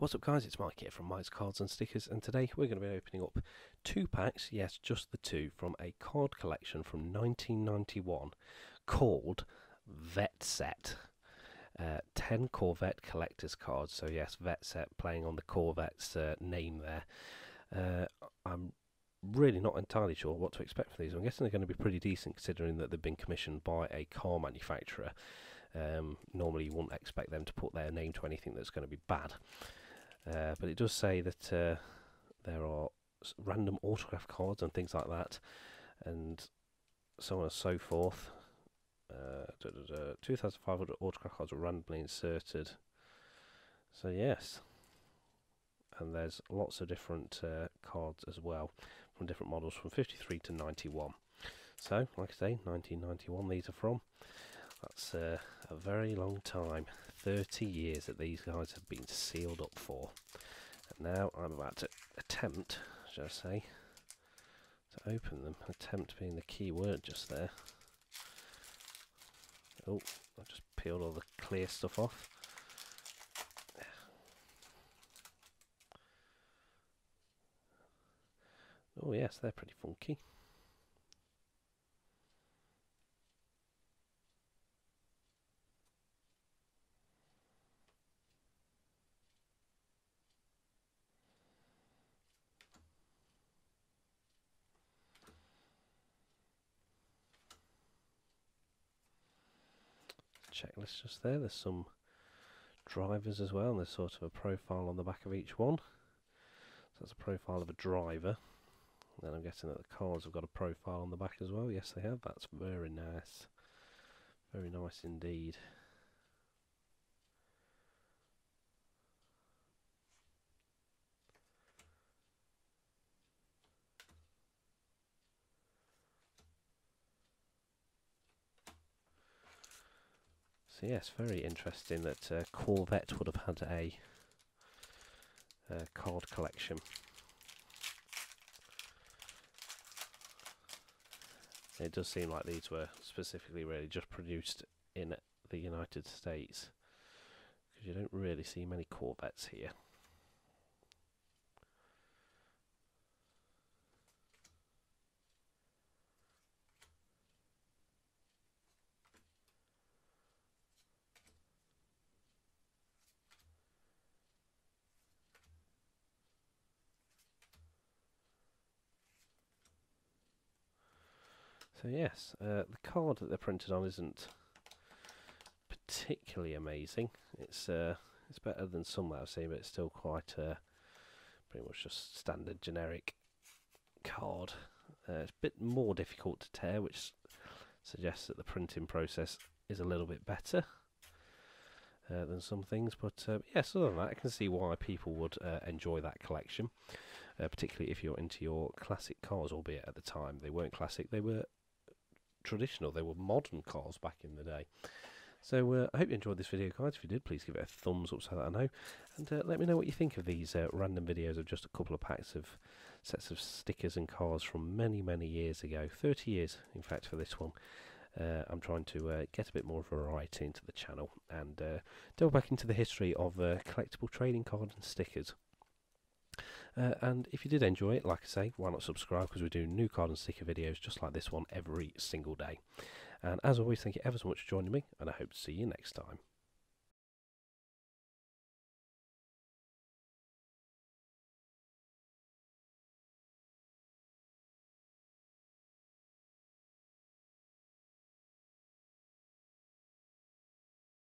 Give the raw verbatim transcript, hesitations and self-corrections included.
What's up guys, it's Mike here from Mikes Cards and Stickers, and today we're going to be opening up two packs, yes just the two, from a card collection from nineteen ninety-one called Vet Set. Uh, ten Corvette Collector's Cards, so yes, Vet Set, playing on the Corvette's uh, name there. Uh, I'm really not entirely sure what to expect for these. I'm guessing they're going to be pretty decent considering that they've been commissioned by a car manufacturer. Um, normally you wouldn't expect them to put their name to anything that's going to be bad. Uh, but it does say that uh, there are random autograph cards and things like that, and so on and so forth. Uh, two thousand five hundred autograph cards were randomly inserted. So yes, and there's lots of different uh, cards as well from different models, from fifty-three to ninety-one. So like I say, nineteen ninety-one these are from. That's uh, a very long time, thirty years that these guys have been sealed up for. And now I'm about to attempt, shall I say, to open them. Attempt being the key word just there. Oh, I've just peeled all the clear stuff off. Oh yes, they're pretty funky. Checklist just there. There's some drivers as well, and there's sort of a profile on the back of each one. So that's a profile of a driver. And then I'm guessing that the cards have got a profile on the back as well. Yes, they have. That's very nice. Very nice indeed. So yes, very interesting that uh, Corvette would have had a uh, card collection. It does seem like these were specifically really just produced in the United States, because you don't really see many Corvettes here. So yes, uh, the card that they're printed on isn't particularly amazing. It's uh, it's better than some that I've seen, but it's still quite uh, pretty much just standard generic card. Uh, it's a bit more difficult to tear, which suggests that the printing process is a little bit better uh, than some things. But uh, yes, other than that, I can see why people would uh, enjoy that collection, uh, particularly if you're into your classic cars. Albeit at the time they weren't classic; they were traditional, they were modern cars back in the day. So uh, I hope you enjoyed this video guys. If you did, please give it a thumbs up so that I know, and uh, let me know what you think of these uh, random videos of just a couple of packs of sets of stickers and cars from many many years ago, thirty years in fact for this one. uh, I'm trying to uh, get a bit more variety into the channel and uh, delve back into the history of uh, collectible trading cards and stickers. Uh, and if you did enjoy it, like I say, why not subscribe, because we do new card and sticker videos just like this one every single day. And as always, thank you ever so much for joining me, and I hope to see you next time.